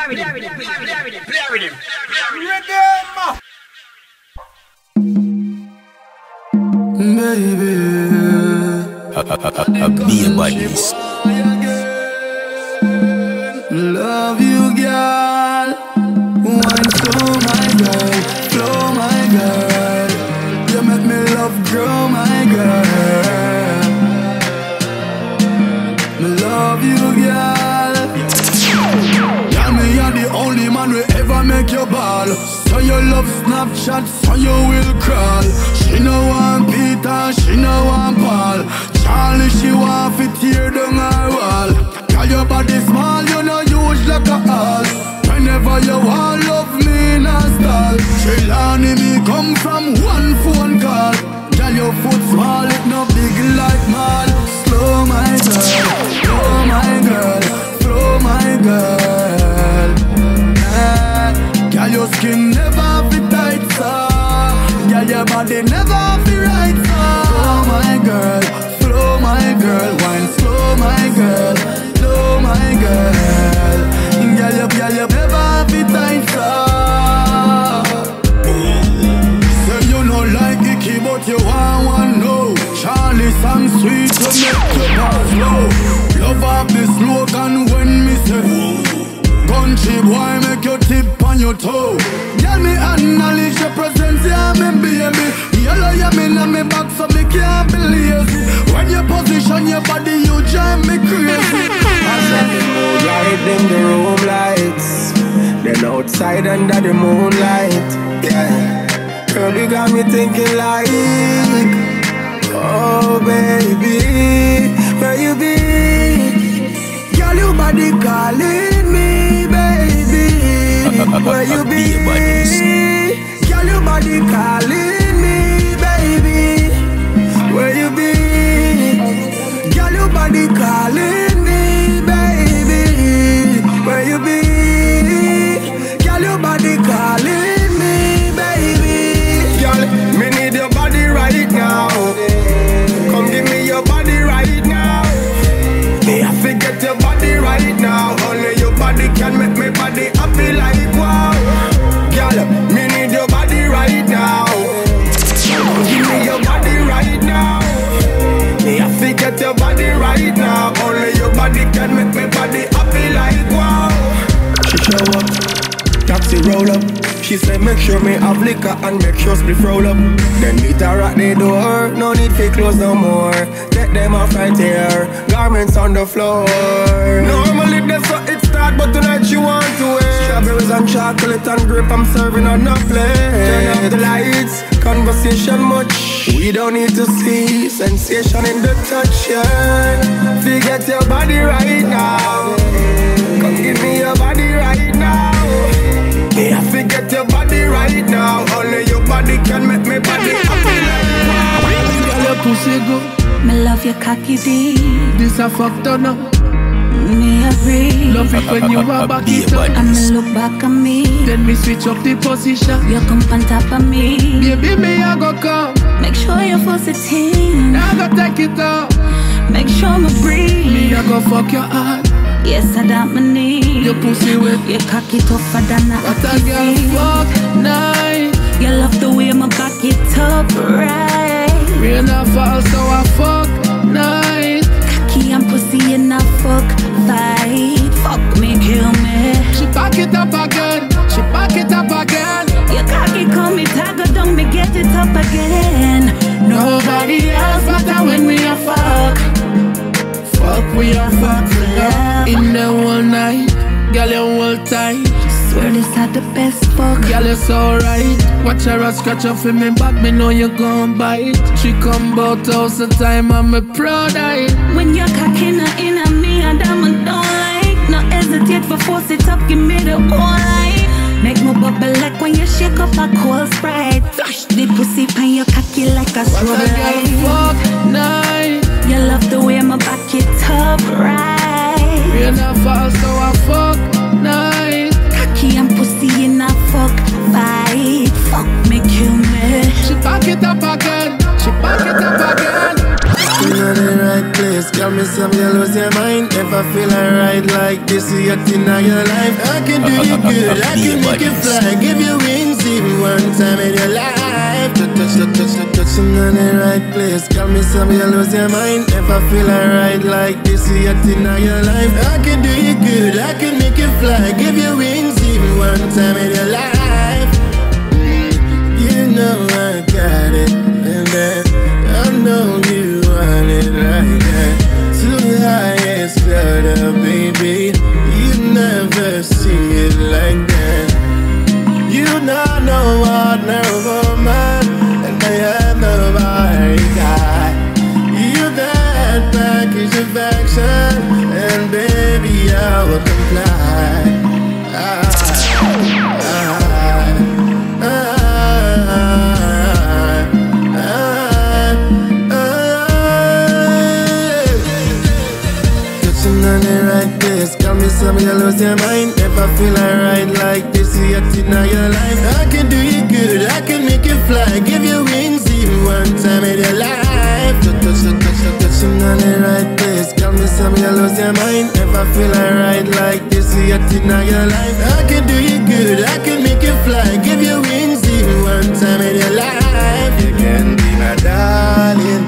Love you, girl. Wine slow, my girl. Flow, my girl. You make me love grow, my girl. Me love you, girl. Yeah, me you're the only man who ever make your ball. So you love Snapchat, so you will crawl. She no want Peter, she no want Paul. Charlie, she want fit here down her wall. Call your body small, you know huge like a ass. Whenever you want, love me in a stall. Trelawney me come from one phone call. Tell your foot small, it no big like mad. Slow my girl, slow my girl, slow my girl. Girl, your skin never be tight, sir. Girl, your body never be right, sir. Slow my girl, wine slow my girl. My girl, girl, you never be time, sir. Say you no like Icky, but you want one, no. Charlie, some sweet, you make your pass low. Love up the slogan when me say country boy, make your tip on your toe. Girl, me acknowledge your presence, yeah, me baby. Yellow, you mean on me back, so me can't be lazy. When you position your body, you drive me crazy. As the moonlight, them the room lights. Then outside under the moonlight, yeah. Girl, you got me thinking like, oh baby, where you be? Girl, your body calling me, baby. Where you be? Girl, your body calling. Where you be? Girl, your body calling me, baby. Where you be? Girl, your body calling me, baby. Girl, me need your body right now. Come give me your body right now. Hey, I forget your body right now. Only your body can make my body happy like wow. Girl, me need your body right now. Come give me your body right now. I forget your body right now. Only your body can make me body happy like wow. She show up, taxi roll up. She said make sure me have liquor and make sure split roll up. Then meet her at the door, no need to close no more. Take them off right here, garments on the floor. Normally that's how it starts, but tonight she want to wear strawberries and chocolate and grape, I'm serving on a plate. Turn up the lights, conversation much. We don't need to see sensation in the touch, yeah. Forget your body right now. Come give me your body right now. Yeah, forget your body right now. Only your body can make me body happy like wow. Girl, your pussy good. Me love your cocky D. This a fuck turn up. Me a breathe. Love it when you are back it up. And me look back at me. Then me switch up the position. You come on top of me. Baby, me a go come. Make sure you force it in. I go take it up. Make sure me breathe. Me a go fuck your heart. Yes, I don't my need. Your pussy wet. Your cocky tougher than a cocky. What a girl fuck night. You love the way my back it up right. Rain a fall so I fuck night. Cocky and pussy in a fuck fight. Fuck me, kill me. She pack it up again. She pack it up again. Your cocky call me tiger, don't me get it up again. Nobody else matter when we a fuck. Fuck, we are fucked up in the one night. Girl, you all tight. Swear this had the best fuck. Girl, it's alright. Watch her out, scratch off in me back. Me know you gon' bite. She come bout all the time. I'm a proud eye. When you're cocking her in at me, I don't like. No hesitate for force it up. Give me the whole light. Make me bubble like when you shake up a cold Sprite. Flash the pussy pan your cocky like a strobe light. Fuck night. You love the way my back it up right. Rain a fall so I fuck nice. Cocky and pussy in a fuck fight. Fuck me, kill me. She back it up again. She back it up again. You in the right place. Girl, me some you lose your mind. Never feel alright like this. You got in your life. I can do you good, I can make you fly. Give you wings even one time in your life. Touch in the right place. Call me some, you lose your mind. If I feel alright like this, you acting out your life. I can do you good, I can make you fly. Give you wings even one time in your life. You know I got it, and that I know you want it like that. To the highest level, baby. Never see it like that. You not know what never mind, and I am the right guy. You that package of action, and baby I will comply. Some of you lose your mind. If I feel alright like this, you acting out your life. I can do you good, I can make you fly. Give you wings even one time in your life. Touching on the right place. Call me some of you lose your mind. If I feel alright like this, you acting out your life. I can do you good, I can make you fly. Give you wings even one time in your life. You can be my darling.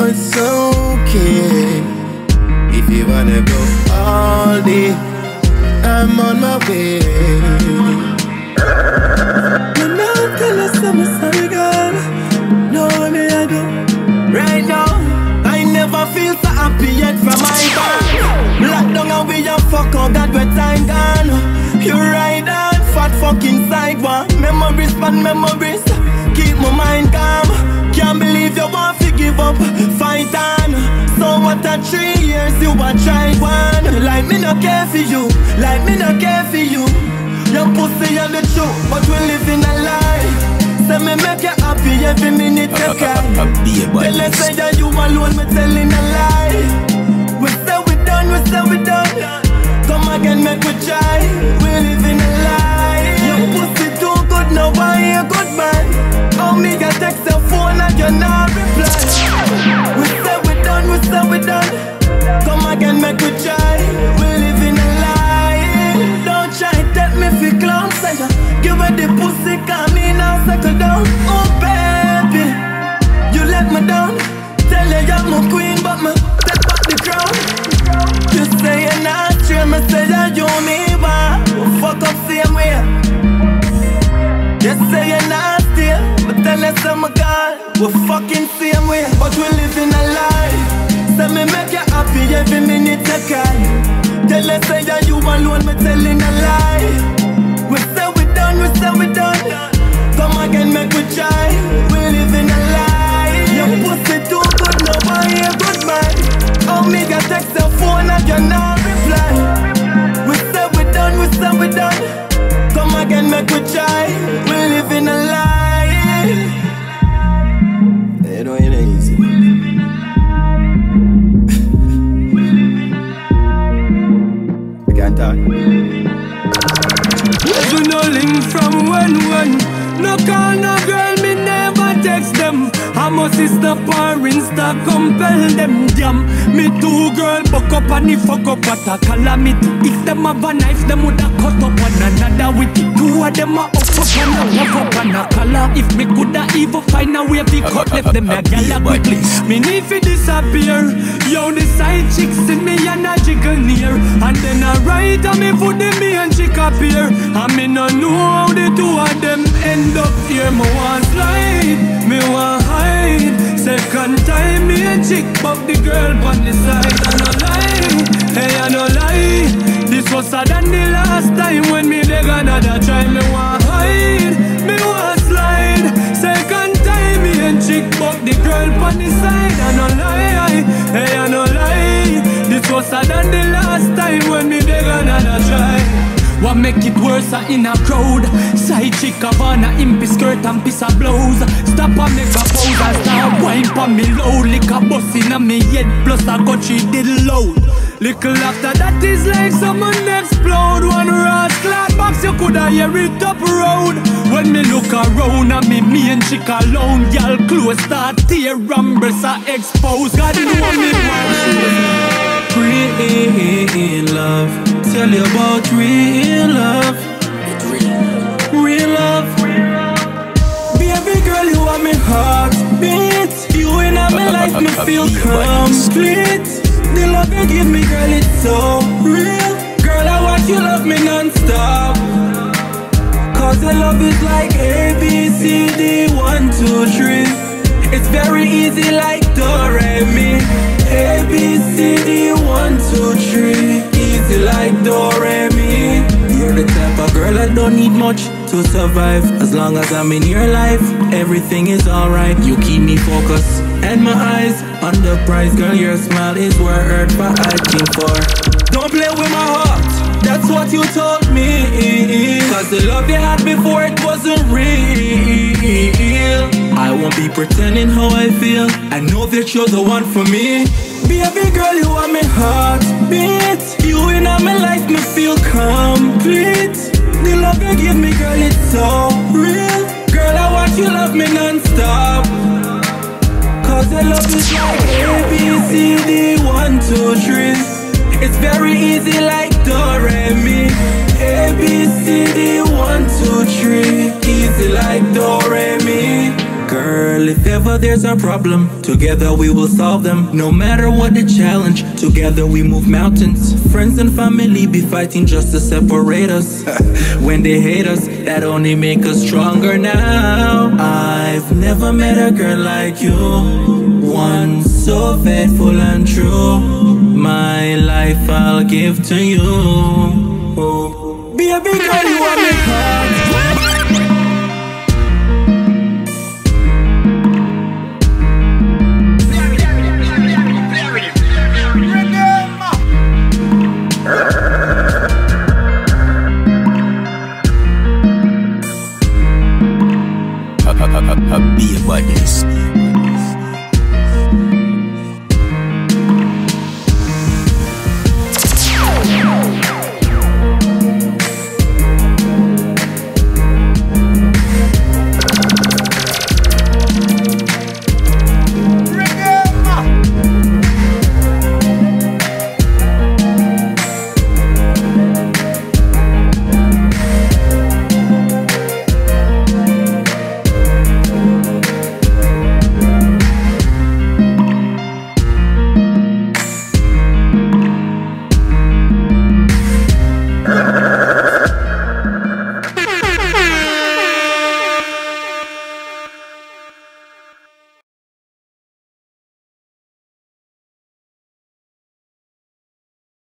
Oh, it's okay. If you wanna go all day, I'm on my way. You know, tell us I'm a sorry girl. No, me I do. Right now, I never feel so happy yet from my band. Black down and we a fuck all that wet time gone. You ride on fat fucking sidewalk. Memories, bad memories, keep my mind calm. Can't believe you want to give up, fight on. So what a 3 years you a try one. Like me no care for you, like me no care for you. Your pussy and the truth, but we live in a lie. Say me make you happy every minute you can. Tell us say that you alone, me telling a lie. We say we done, we say we done. Come again make we try, we live in a lie. Your pussy too good, now I hear good man. Oh me you text your phone and you not reply. We say we say we done. Come again, make we try. We live in a lie. Don't try, take me for clown. Say ya, give me the pussy, come in and settle down. Oh baby, you let me down. Tell you you're my queen, but me take back the crown. You say you're not true, me say that you me want. Fuck up same way. You say you're not still, but tell us I'm a god. We're fucking same way, but we live in a lie. Say me make you happy every minute you can. Tell us say that you alone, me telling a lie. We say we done, we say we done. Come again, make we try. We live in a lie. Your pussy too good, now I hear good man. Oh me got text your phone and you not reply. We say we done, we say we done. Come again, make we try. We live in a lie. It ain't easy. We live in a lie. I can't talk. I do no link from one. No call, no girl, me never text them. I must sister or Insta compel them. Damn, me two girl buck up and he fuck up at a calamity. If them have a knife, them woulda cut up one another with it. Two of them a up and a walk up and a collar. If me coulda even find a way to cut left them a gala quickly. Me need fi disappear. Yo, the side chicks in me and a jiggle near. And then I ride and me foot in me and chick appear. And me no know how the two of them end up here. Me want slide, me want hide. Second time me a chick buck the girl on the side. I no lie, hey I no lie. This was sadder than the last time when me leg another try. Me want hide, me want slide. Second time me a chick buck the girl on the side. I no lie, hey I no lie. This was sadder than the last time when me leg another try. What make it worse in a crowd? Side chick havana impy skirt and piss a blouse. Stop and make a pose and start wine for me low. Lick a bus in a me head plus I got she did load. Little after that is like someone explode. One rat clap box you coulda hear it up road. When me look around and me and chick alone. Y'all clothes start tear and breasts are exposed. God know me want shoes. Pretty love. tell you about real love. Real love. Baby girl, you are my heartbeat. You in my life, me feel complete. The love you give me, girl, it's so real. Girl, I want you love me non-stop. Cause the love is like A, B, C, D, 1, 2, 3. It's very easy like do, re, mi. A, B, C, D, 1, 2, 3. Easy like do, re, mi. You're the type of girl I don't need much to survive. As long as I'm in your life, everything is alright. You keep me focused and my eyes on the prize. Girl, your smile is worth what I came for. Don't play with my heart, that's what you told me. Cause the love you had before, it wasn't real. I won't be pretending how I feel. I know that you're the one for me. Baby girl, you are my heartbeat. You in my life, me feel complete. The love you give me, girl, it's so real. Girl, I want you love me non-stop. Cause the love is like A, B, C, D, 1, 2, 3. It's very easy like do, re, mi. A, B, C, D, 1, 2, 3. Easy like do, re, mi. Girl, if ever there's a problem, together we will solve them. No matter what the challenge, together we move mountains. Friends and family be fighting just to separate us. When they hate us, that only make us stronger now. I've never met a girl like you, one so faithful and true. My life I'll give to you. Be a big girl.